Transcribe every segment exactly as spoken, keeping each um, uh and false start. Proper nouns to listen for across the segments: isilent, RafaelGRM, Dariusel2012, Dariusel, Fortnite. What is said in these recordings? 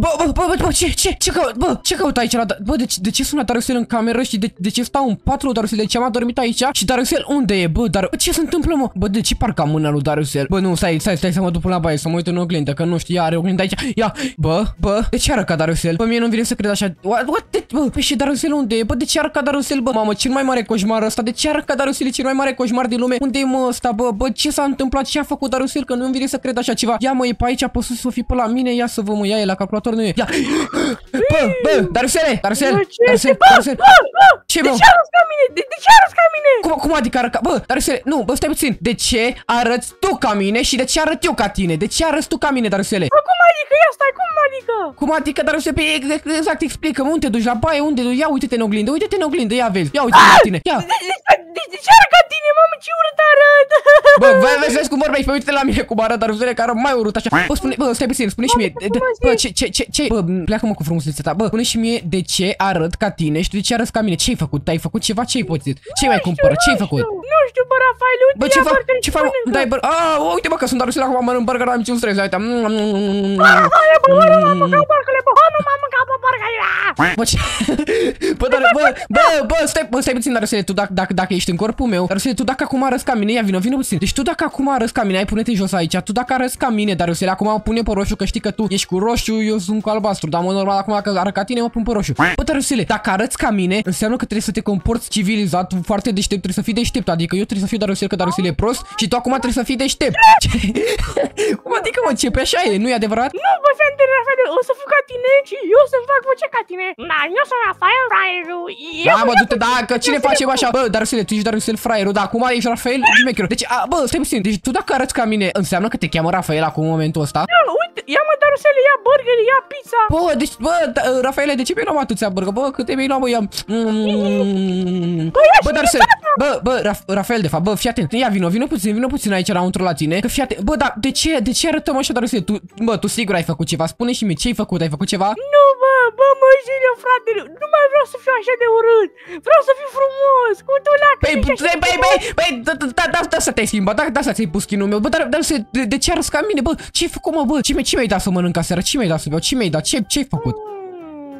Bă, bă, bă, bă, ce, ce, ce caut, bă, ce caut aici la... Bă, de, de ce sună Dariusel în cameră și de, de ce stau în patru Dariusel? De ce am adormit aici? Și Dariusel unde e, bă, dar... Bă, ce se întâmplă, mă? Bă, de ce parcă am mâna lui Dariusel? Bă, nu, stai, stai, stai să mă duc până la baie, să mă uit în oglindă, că nu știu, ia, are oglindă aici. Ia, bă, bă, de ce arăca Dariusel? Bă, mie nu-mi vine să cred așa. What, what the... Bă, pe și Dariusel unde e? Bă, de ce arăca Dariusel? Bă, mamă, cel mai mare coșmar ăsta. De ce arăca Dariusel? E cel mai mare coșmar din lume. Unde e, mă, ăsta, bă? Bă, ce s-a întâmplat? Ce a făcut Dariusel? Că nu-mi vine să cred așa ceva. Ia, mă, e pe aici, pe sus, o fi pe la mine. Ia să vă mă ia el la calculator, nu e. Ia. Bă, bă, Dariusel, Dariusel, Dariusel, Dariusel. Ce, bă? De ce arăți ca mine? De, de ce arăți ca mine? Cum, cum adică arăt ca... Bă, Dariusel, nu, bă, stai puțin. De ce arăți tu ca mine și de ce arăt eu ca tine? De ce arăți tu ca mine, Dariusel? Bă, cum adică? Ia stai, cum adică? Cum adică, Dariusel? Exact, explică-mă, unde duci la baie, unde duci? Ia uite-te în oglindă, uite-te în oglindă, ia vezi. Ia uite-te la tine. Ia. De ce arăt ca tine, mamă, ce urât arăt? Bă, vezi, vezi cum vorbești, uite la mine cum arăt, Dariusel, că arăt mai urât așa. Bă, spune, bă, stai puțin, spune și mie. Bă, ce ce ce ce? Bă, pleacă-mă cu frumusețea ta. Bă, spune și mie de ce arăt ca tine și de ce arăți ca mine? Ce ai făcut? Ai făcut ceva? Ce ai poțit? Ce mai cumpără? Ce ai făcut? Nu știu, bă, Rafael, uite. Bă, ce fac? Ce fac? Dai, bă. Ah, uite, bă, că sunt Dariusel acum, mănânc burger, am niciun stres, uite. Bă, ce? Bă, dar, bă, bă, bă, stai, bă, stai puțin, Dariusel, tu dacă, dacă, dacă ești în corpul meu, Dariusel, tu dacă acum arăți ca mine, ia, vino, vino puțin. Deci tu dacă acum arăți ca mine, ai pune-te jos aici, tu dacă arăți ca mine, Dariusel, acum pune pe roșu, că știi că tu ești cu roșu, eu sunt cu albastru, dar mă, normal, acum că arăt ca tine, mă pun pe roșu. Bă, Dariusel, dacă arăți ca mine, înseamnă că trebuie să te comporți civilizat, foarte deștept, trebuie să fii deștept, adică eu trebuie să fiu Dariusel, că Dariusel e prost și tu acum trebuie să fii deștept. Cum adică, mă, ce, pe așa e, nu e adevărat? Nu, bă, fii atent, Rafael, o să fiu ca tine și eu să-mi fac voce ca tine. Na, eu sunt Rafael, fraierul. Da, mă, du-te, da, că cine face așa? Bă, Dariusel, tu ești Dariusel, fraierul, da, acum ești Rafael, șmecherul. Deci, a, bă, stai puțin, deci tu dacă arăți ca mine, înseamnă că te cheamă Rafael acum în momentul ăsta? Nu, uite, ia, mă, Dariusel, ia burger, ia pizza. Bă, deci, bă, Rafael, de ce mi-ai luat atâția burger? Bă, câte mi-ai luat, bă, ia. Bă, Dariusel, bă, bă, Rafael, de fapt, bă, fii atent, ia, vino, vino puțin, vino puțin aici înăuntru la tine, că fii atent. Bă, dar de ce, de ce arătăm așa, Dariusel? Tu, bă, tu sigur ai făcut ceva, spune și mie ce ai făcut, ai făcut ceva? Nu, bă, bă, mă, Jilio, frate, nu mai vreau să fiu așa de urât, vreau să fiu frumos, cu tu la că ești așa de frumos. Băi, da să te-ai schimbat, da să ți-ai pus chinul meu, bă, dar de ce arăți ca mine, bă, ce-ai făcut, mă, bă, ce mi-ai dat să mănânc aseară, ce mi-ai dat să beau, ce mi-ai dat, ce-ai făcut?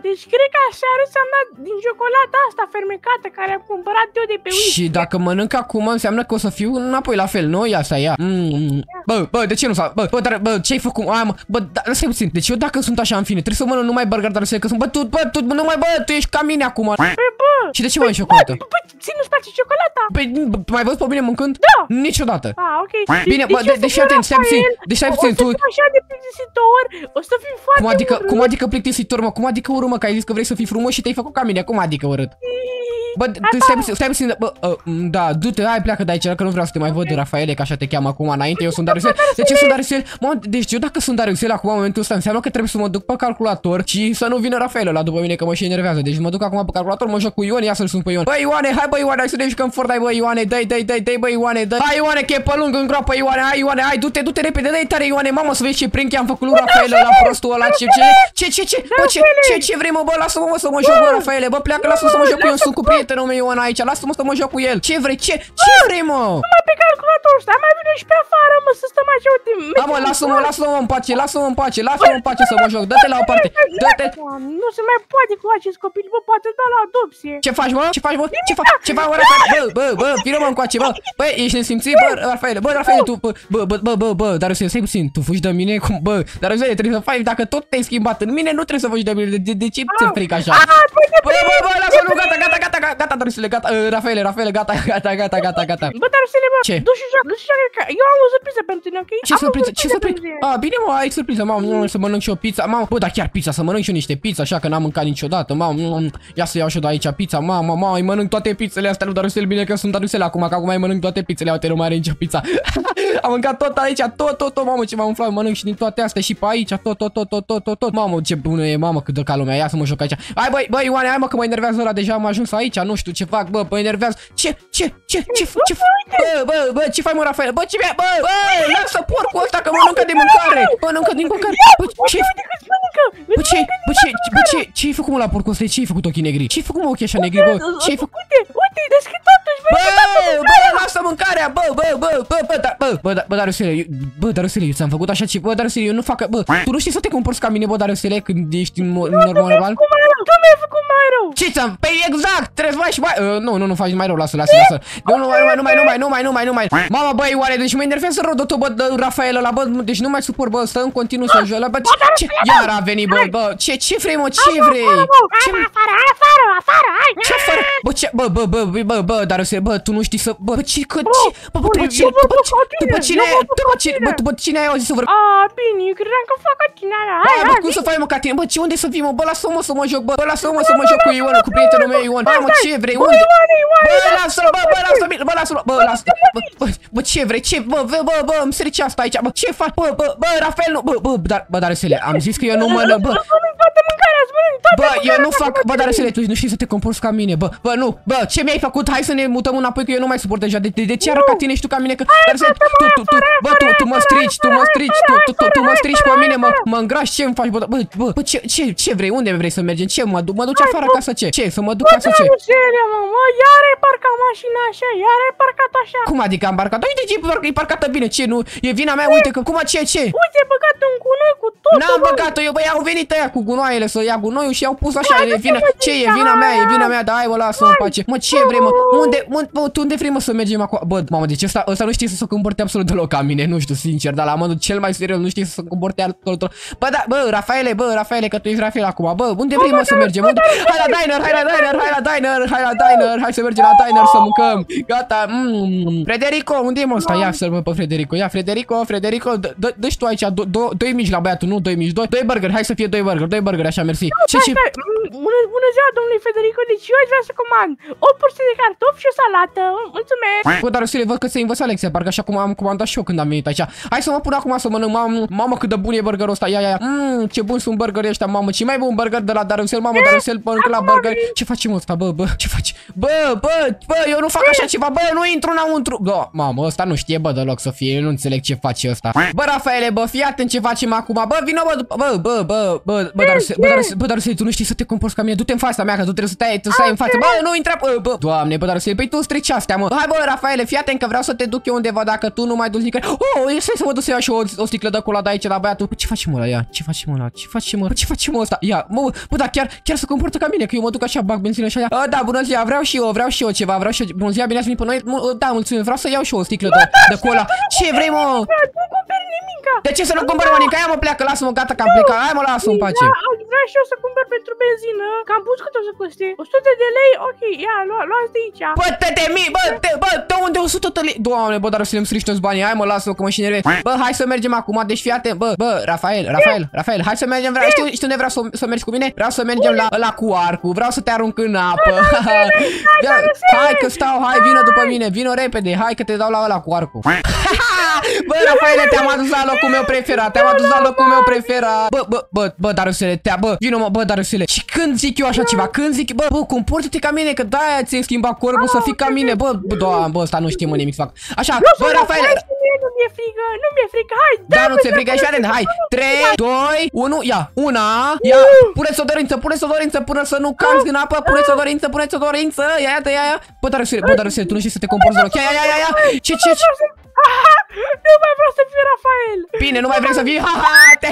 Deci cred că aseară ți-am dat din ciocolata asta fermecată care am cumpărat eu de pe Wish. Și dacă mănânc acum înseamnă că o să fiu înapoi la fel, nu? Ia stai, ia. Mm. Bă, bă, de ce nu s-a... Bă, bă, dar, bă, ce-ai făcut? Ai, mă, bă, da, lăsai puțin. Deci eu dacă sunt așa, în fine, trebuie să mănânc numai burger, dar să că sunt... Bă, tu, bă, tu, numai, bă, tu ești ca mine acum. Bă, bă. Și de ce mănânci ciocolată? Bă, bă, ți nu-ți place ciocolata? Bă, mai văzut pe mine mâncând? Da. Niciodată. Ah, ok. Bine, bă, deci atent, stai puțin. Deci stai puțin, tu... Așa de plictisitor, o să fii foarte... Cum adică, cum adică plictisitor, mă? Cum adică urmă? Că ai zis că vrei să fii frumos și te-ai făcut ca mine, cum adică urât? Bă, stai puțin, bă, da, du-te, hai, pleacă de aici, că nu vreau să te mai văd, Rafael, că așa te cheamă acum, înainte, eu sunt Dariusel. De ce sunt Dariusel? Deci eu dacă sunt Dariusel acum, în momentul ăsta, înseamnă că trebuie să mă duc pe calculator și să nu vină Rafael la după mine, că mă și enervează. Deci mă duc acum pe calculator, mă joc cu Ion, ia să-l sun pe Ion. Băi, Ioane, hai, băi, Ioane, hai să ne jucăm Fortnite, băi, Ioane, dai, dai, dai, dai, băi, Ioane, dai. Hai, Ioane, că e pe lung, în groapă, Ioane, hai, Ioane, hai, du-te, du-te repede, dai tare, Ioane, mamă, să vezi ce prin am făcut lui Rafael la prostul ăla, ce ce ce ce ce ce ce vrei, mă, bă, lasă-mă, mă, să mă joc, bă, Rafael, bă, pleacă, lasă-mă să mă joc cu Ion, sunt cu prietenul meu Ion aici, lasă-mă să mă joc cu el. Ce vrei, ce? Ce vrei, mă? Mă, pe calculator ăsta, mai vine și pe afară, mă, să stăm aici, uite. Da, mă, lasă-mă, lasă-mă în pace, lasă-mă în pace, lasă-mă în pace să mă joc, dă-te la o parte, dă-te. Nu se mai poate cu acest copil, bă, poate da la adopție. Ce faci, mă? Ce faci, mă? Ce faci? Ce faci, mă, Rafael? Bă, bă, bă, vină mă încoace, bă. Băi, ești nesimțit, bă, Rafael, bă, Rafael, tu, bă, bă, bă, bă, bă, dar să stai puțin, tu fugi de mine, cum, bă, dar să trebuie să faci, dacă tot te-ai schimbat în mine, nu trebuie să fugi de mine, de ce ți-e frică așa? Bă, bă, bă, lasă-mă, gata, gata, gata, gata, Dariusel, gata, Rafael, Rafael, gata, gata, gata, gata, gata. Bă, Dariusel, bă, ce? Du-și joacă, du-și joacă, eu am o surpriză pentru tine, ok? Ce surpriză? Ce surpriză? Ah, bine, mă, ai surpriză, mamă, să mănânc și o pizza, mamă, bă, dar chiar pizza, să mănânc și eu niște pizza, așa că n-am mâncat niciodată, mamă, ia să iau și eu de aici pizza, mamă, mamă, îi mănânc toate pizzele astea lui Dariusel, bine că sunt Dariusel acum, că acum îi mănânc toate pizzele, uite, nu mai are nicio pizza. Am mâncat tot aici, tot, tot, tot, mamă, ce m-am umflat, mănânc și din toate astea și pe aici, tot, tot, tot, tot, tot, tot, tot, mamă, ce bună e, mamă, cât de ca lumea, ia să mă joc aici. Hai, băi, băi, Ioane, hai, mă, că mă enervează ăla, deja am ajuns aici, nu știu ce fac, bă, mă enervează. Ce, ce, ce, ce, ce, bă, bă, bă, ce faci, mă, Rafael? Bă, ce mi-a, bă, bă, lasă porcul ăsta că mănâncă de mâncare, mănâncă din mâncare. Bă, ce, bă, ce, bă, ce, bă, ce, ce-ai făcut, mă, la porcul ăsta? Ce-ai făcut ochii negri? Ce-ai făcut, mă, ochii așa negri, bă? Ce-ai făcut? Uite, uite, deschid totuși, bă, Bă, bă, lasă mâncarea, bă, bă, bă, bă, bă, bă, bă, bă, Dariusele, bă, Dariusele, eu ți-am făcut așa și, bă, Dariusele, eu nu fac, bă, tu nu știi să te comporți ca mine, bă, Dariusele, când ești normal? Tu mi-ai făcut mai rău, tu mi-ai făcut mai rău. Ce ți-am? Păi exact, trebuie mai și mai, nu, nu, nu faci mai rău, lasă, lasă, lasă. Nu, nu, nu mai, nu mai, nu mai, nu mai, nu mai. Mama, băi, oare, deci mă enervează rău de tot, bă, Rafael ăla, bă, deci nu mai suport, bă, stă în continuu să joc, bă, ce, iar a venit, bă, bă, ce, ce vrei, mă, ce vrei? Ce afară, afară, afară, hai. Ce afară? Bă, ce, bă, bă, bă, bă, bă, Dariusele, bă, tu nu știi să, bă, ce, că, ce, bă, bă, după cine, după cine, după cine, bă, după cine ai auzit să vorbești? A, bine, eu credeam că fac ca tine, hai, hai, bă, cum să faci, mă, ca tine, bă, ce, unde să fii, mă, bă, lasă-mă să mă joc, bă, lasă-mă să mă joc cu Ion, cu prietenul meu Ion, bă, mă, ce vrei, unde? Bă, lasă-l, bă, bă, lasă-l, bă, lasă-l, bă, lasă-l, bă, bă, ce vrei, ce, bă, bă, bă, bă, îmi strici asta aici, bă, ce faci, bă, bă, bă, Rafael, nu, bă, bă, dar, bă, Dariusele, am zis că eu nu mă, bă. Bă, eu nu fac, bă, Dariusele, tu nu știi să te comporți ca mine, bă, bă, nu, bă, ce mi-ai făcut, hai să ne mutăm înapoi că eu nu mai suport deja, de, de, de ce arăt ca tine și tu ca mine, că, Dariusele, tu, tu, tu, bă, tu, tu mă strici, tu mă strici, tu, tu, tu, tu mă strici pe mine, mă, mă îngrași, ce îmi faci, bă, bă, bă, ce, ce, ce vrei, unde vrei să mergem, ce, mă duc, mă duci afară acasă, ce, ce, să mă duc acasă, ce? Mă, iar ai parcat mașina așa, iar ai parcat așa. Cum adică am parcat? Uite ce e parcată bine, ce, nu, e vina mea, uite că, cum, ce, ce? Uite, ai băgat un gunoi cu tot. N-am băgat-o, eu, bă, i-au venit aia cu gunoaiele să ia gunoiul și i-au pus așa, e vina, ce, e vina mea, e vina mea, da, hai, o lasă în pace. Mă, ce vrei, mă, unde, tu unde vrei, mă, să mergem acolo? Bă, mamă, deci ăsta, ăsta nu știe să se comporte absolut deloc ca mine, nu știu, sincer, dar la modul cel mai serios, nu știe să se comporte absolut deloc. Bă, da, bă, Rafaele, bă, Rafaele, că tu ești Rafael acum, bă, unde vrei, mă, să mergem? Hai la diner, hai la diner, hai la diner, hai la diner, hai să mergem la diner să mâncăm. Gata. Frederico, unde e, mă, ăsta? Ia să-l mă pe Frederico. Ia, Frederico, Frederico, dă-și tu aici doi mici la băiatul, nu doi mici, doi burgeri, hai să fie doi burgeri, doi burgeri, așa, mersi. Ce, ce? Bună ziua, domnule Frederico, deci eu aș vrea să comand o porție de cartofi și o salată. Mulțumesc. Bă, Dariusele, văd că ți-ai învățat lecția, parcă așa cum am comandat și eu când am venit aici. Hai să mă pun acum să mănânc, mamă, cât de bun e burgerul ăsta. Ia, ia, ia. Mmm, ce bun sunt burgerii ăștia, mamă. Ce mai bun burger de la Dariusel, mamă, Dariusel, mănânc la burger. Ce facem ăsta, bă, bă? Ce faci? Bă, bă, bă, eu nu fac așa ceva, bă, nu intru înăuntru. Bă, mamă, ăsta nu știe, bă, deloc să fie, eu nu înțeleg ce face ăsta. Bă, Rafaele, bă, fii atent ce facem acum. Bă, vino, bă, bă, bă, bă, bă, bă, Dariusel, bă, Dariusel, bă, Dariusel, tu nu știi să te comporți ca mine. Du-te în fața mea, că tu trebuie să stai, tu stai în față. Bă, nu intra, bă, bă. Doamne, bă, Dariusel, păi tu strici astea, mă. Hai, bă, Rafaele, fii atent că vreau să te duc eu undeva dacă tu nu mai duci nicăieri. Oh, eu stai să mă duc să iau și o, o sticlă de cola de aici la băiatul. Ce facem ăla, ia? Ce facem ăla? Ce facem ăla? Ce facem ăsta? Ia, mă, bă, da, chiar chiar se comportă ca mine, că eu mă duc așa, bag benzină și aia. A, da, bună ziua, vreau și eu, vreau și eu ceva, vreau și eu. Bună ziua, bine ați venit pe noi. Da, mulțumesc, vreau să iau și eu o sticlă de, de cola. Ce vrei, mă? De ce să nu cumpăr nimic? Aia mă pleacă, lasă-mă, gata că am plecat. Hai, mă, lasă-mă în pace. Vreau și eu să cumpăr pentru benzină, că am pus cât o să coste o sută de lei, ok, ia, luați de aici. Bă, tăte mii, bă, te, bă, dă unde o sută de lei. Doamne, bă, dar o să-mi strici toți banii, hai, mă, lasă-mă că mă și nervez. Bă, hai să mergem acum, deci fii atent, bă, bă, Rafael, Rafael, Rafael, hai să mergem, vreau, știu, știu unde vreau să, să mergi cu mine? Vreau să mergem la, la cu arcul, vreau să te arunc în apă. Hai că stau, hai, vină după mine, vină repede, hai că te dau la ăla cu arcul. Bă, Rafael, te-am adus la locul meu preferat, te-am adus la locul meu preferat. Bă, bă, bă, bă, Dariusele, te-a, bă, vino, mă, bă, Dariusele. Și când zic eu așa ceva, când zic, bă, bă, comportă-te ca mine, că de-aia ți-ai schimbat corpul să fii ca mine, bă, doamne, bă, ăsta nu știe, mă, nimic să fac. Așa, bă, Rafael. Nu mi-e frică, nu mi-e frică, hai, da, nu ți-e frică, ești atent, hai, trei, doi, unu, ia, una, ia, puneți o dorință, puneți o dorință până să nu camzi în apă, puneți o dorință, puneți o dorință, ia, ia, ia, ia. Bă, Dariusele, bă, Dariusele, tu nu știi să te comporți deloc, ia, ia, ia, ia, ce, ce, ce? Nu mai vreau să fiu Rafael. Bine, nu mai vrei să fii, ha, ha, te...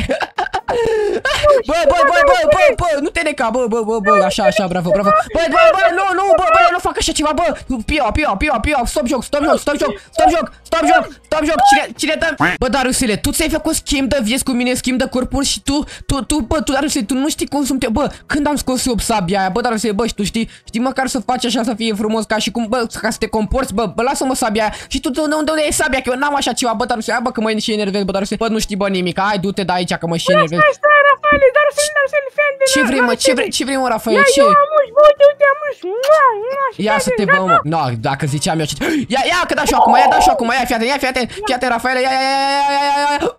Bă, bă, bă, bă, bă, bă, nu te neca, bă, bă, bă, bă, așa, așa, bravo, bravo. Bă, bă, bă, nu, nu, bă, bă, nu fac așa ceva, bă. Pia, pia, pia, pia, stop joc, stop joc, stop joc, stop joc, stop joc, stop joc, cine, cine dă? Bă, Dariusele, tu ți-ai făcut schimb de vieți cu mine, schimb de corpuri și tu, tu, tu, bă, tu, Dariusele, tu nu știi cum sunt eu, bă, când am scos eu sabia aia, bă, Dariusele, bă, și tu știi, știi măcar să faci așa să fie frumos ca și cum, bă, ca să te comporți, bă, bă, lasă-mă sabia aia. Și tu, de unde e sabia, că eu n-am așa ceva, bă, Dariusele, bă, că mă și enervez, bă, Dariusele, bă, nu știi, bă, nimic, hai, du-te de aici, că mă și enervez. Ce vrei, mă? Ce vrei? Ce vrei, mă, Rafael? Ce? Ia să te văd. No, dacă ziceam eu. Ia, ia, că da și acum. Ia, da și acum. Ia, fiate, ia, fiate, fiate, Rafael. Ia, ia, ia, ia, ia, ia.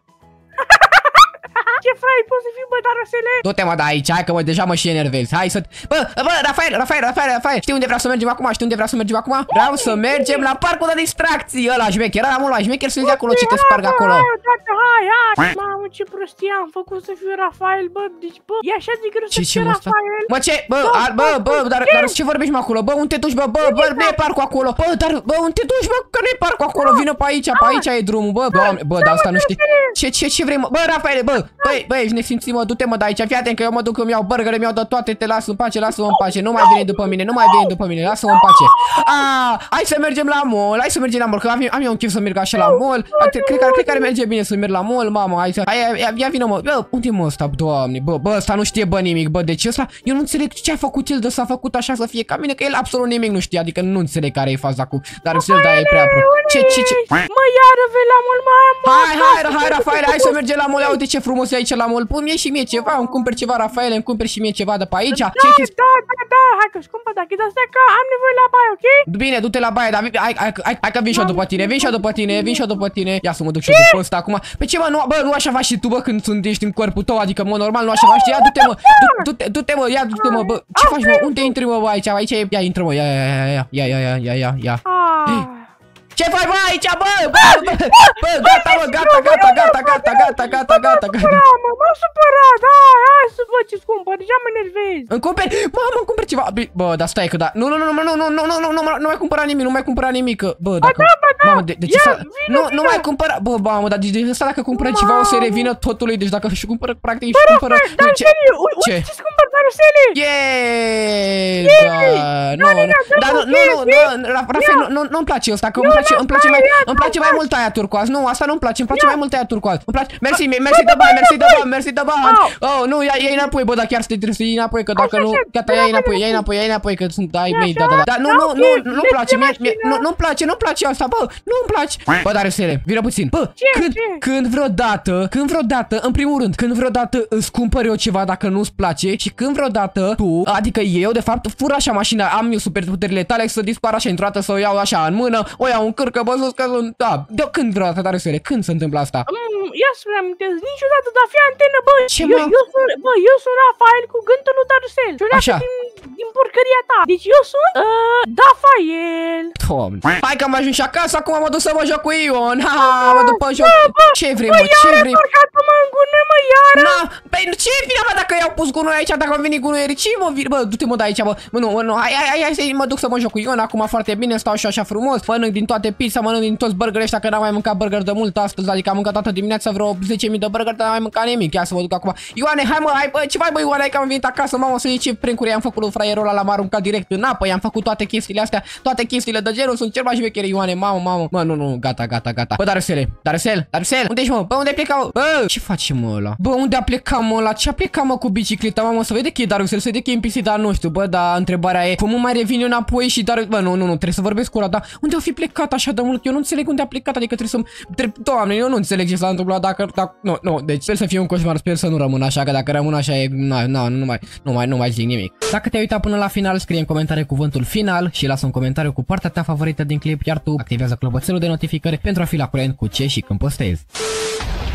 ce frai poți să fii, bă, Dariusele? Du-te, mă, da aici, hai că mă, deja mă și enervezi. Hai să... Bă, bă, Rafael, Rafael, Rafael, Rafael, știi unde vreau să mergem acum? Știi unde vreau să mergem acum? Vreau să mergem la parcul de distracții, ăla șmecher, ăla mult la șmecher, sunt de acolo ce te sparg acolo. Hai, hai, mamă, ce prostie am făcut să fiu Rafael, bă, deci, bă, e așa de greu să fiu Rafael. Mă, ce, bă, bă, bă, dar ce vorbești acolo? Bă, unde te duci, bă, bă, bă, nu e parcul acolo. Bă, dar, bă, unde te duci, bă, că nu e parcul acolo, vină pe aici, pe aici e drumul, bă, bă, dar asta nu știi. Ce, ce, ce vrei, bă, Rafael, bă, băi, băi, ești nesimțit, mă, du-te, mă, de aici, fii atent că eu mă duc, îmi iau burgere, mi-au dat toate, te las în pace, lasă-mă în pace, nu mai vine după mine, nu mai vine după mine, lasă-mă în pace. Ah, hai să mergem la mall, hai să mergem la mall, că am, am eu un chef să merg așa la mall, cred că, cred că merge bine să merg la mall, mamă, hai să, hai, ia vină, mă, bă, unde mă ăsta, doamne, bă, bă, ăsta nu știe, bă, nimic, bă, de ce ăsta, eu nu înțeleg ce a făcut el, de s-a făcut așa să fie ca mine, că el absolut nimic nu știe, adică nu înțeleg care e faza cu, dar să da e prea pro. Ce, ce, ce? Mă, iară, vei la mall, mamă. Hai, hai, hai, Rafael, hai să mergem la mall, uite ce frumos e aici la mall, pune și mie ceva, îmi cumperi ceva, Rafael, îmi cumperi și mie ceva de pe aici. Da, da, da, da, hai că-și cumpăr, dacă e că am nevoie la baie, ok? Bine, du-te la baie, dar hai, hai, hai, hai că vin și eu după tine, vin și eu după tine, vin și eu după tine. Ia să mă duc și eu după ăsta acum. Pe ce, mă, nu, bă, nu așa faci și tu, bă, când sunt ești în corpul tău, adică, mă, normal, nu așa faci. Ia, du-te, mă, du-te, du-te, mă, ia, du-te, mă, bă, ce faci, mă, unde intri, mă, aici, aici e, ia, intră, mă, ia, ia, ia, ia, ia, ia, ia, ia, ia. Ce faci, bă, aici, bă, bă, bă, bă, gata, bă, gata, gata, gata, gata, gata, gata, gata, gata. M-am supărat, hai, hai să văd ce-ți cumpăr, deja mă enervezi. Îmi cumperi, mamă, îmi cumperi ceva, bă, dar stai că da, nu, nu, nu, nu, nu, nu, nu, nu, nu, nu mai cumpăra nimic, nu mai cumpăra nimic, bă, dacă, mamă, de ce să, nu, nu mai cumpăra, bă, mamă, dar de asta dacă cumpără ceva o să-i revină totului, deci dacă își cumpără, practic își cumpără, ce, ce, ce-ți cumpăr, Dariusele? Yeeeeee, da, nu, nu, nu, Rafael, nu-mi place ăsta, că îmi Îmi place, mai, îmi place mai mult aia turcoaz. Nu, asta nu-mi place, îmi place mai mult aia turcoaz. Îmi place. Mersi, mersi de bani, mersi de bani, mersi de bani. Oh, nu, ia-i înapoi, bă, dar chiar să te iei înapoi, că dacă nu, gata, ia-i înapoi, ia-i înapoi, ia-i înapoi, că sunt ai mei, da, da, da. Dar nu, nu, nu, nu-mi place, nu-mi place, nu-mi place asta, bă, nu-mi place. Bă, Dariusele, vină puțin. Bă, când, când vreodată, când vreodată, în primul rând, când vreodată îți cumpăr eu ceva dacă nu-ți place și când vreodată tu, adică eu, de fapt, fur așa mașina, am eu superputerile tale să dispar așa într-o dată, să o iau așa în mână, o iau în cârcă, bă, sus, că sunt, da, de când vreodată, Dariusele, când se întâmplă asta? Ia să-mi amintesc, niciodată, dar fii antenă, bă, ce eu, eu sunt, bă, eu sunt Rafael cu gândul lui Dariusel. Așa. Din porcăria ta. Deci eu sunt uh, Rafael. Doamne. Hai că am ajuns și acasă, acum mă duc să mă joc cu Ion. Ha, mă duc pe joc. Ce vrei, mă, ce vrei? Bă, iară, mă, în gunoi, mă, iară. Na, păi, ce vine, mă, dacă i-au pus gunoi aici, dacă au venit gunoierii, ce mă vine? Bă, du-te, mă, de aici, bă. Mă, nu, mă, nu, hai, hai, hai, hai, mă duc să mă joc cu Ion, acum foarte bine, stau și așa frumos. Mănânc din toate pizza, mănânc din toți burgeri ăștia, că n-am mai mâncat burger de mult astăzi, adică am mâncat toată dimineața vreo zece mii de burgeri, dar n-am mai mâncat nimic. Ia să mă duc acum. Ioane, hai, mă, hai, bă, ce mai, bă, Ioane, hai că am venit acasă, mamă, să zici ce prencuri am făcut. Fraierul ăla l-am aruncat direct în apă, i-am făcut toate chestiile astea, toate chestiile de genul, sunt cel mai șmecher, Ioane, mamă, mamă. Mă, nu, nu, gata, gata, gata. Bă, Dariusele, Dariusel, Dariusel, unde ești, mă? Bă, unde pleca? Bă, ce faci, mă, ăla? Bă, unde a plecat, mă, ăla? Ce a plecat, mă, cu bicicleta, mamă, să vede că e Dariusel, să vede că e împisit, dar nu știu, bă, dar întrebarea e, cum mai revin eu înapoi și dar, bă, nu, nu, nu, trebuie să vorbesc cu ăla, dar unde a fi plecat așa de mult? Eu nu înțeleg unde a plecat, adică trebuie să Doamne, eu nu înțeleg ce s-a întâmplat, dacă, dacă, nu, nu, deci sper să fie un coșmar, sper să nu rămân așa, că dacă rămân așa e, na, na, nu mai, nu mai, nu mai zic nimic. Dacă te-ai uitat până la final, scrie în comentarii cuvântul final și lasă un comentariu cu partea ta favorită din clip, iar tu activează clopoțelul de notificări pentru a fi la curent cu ce și când postezi.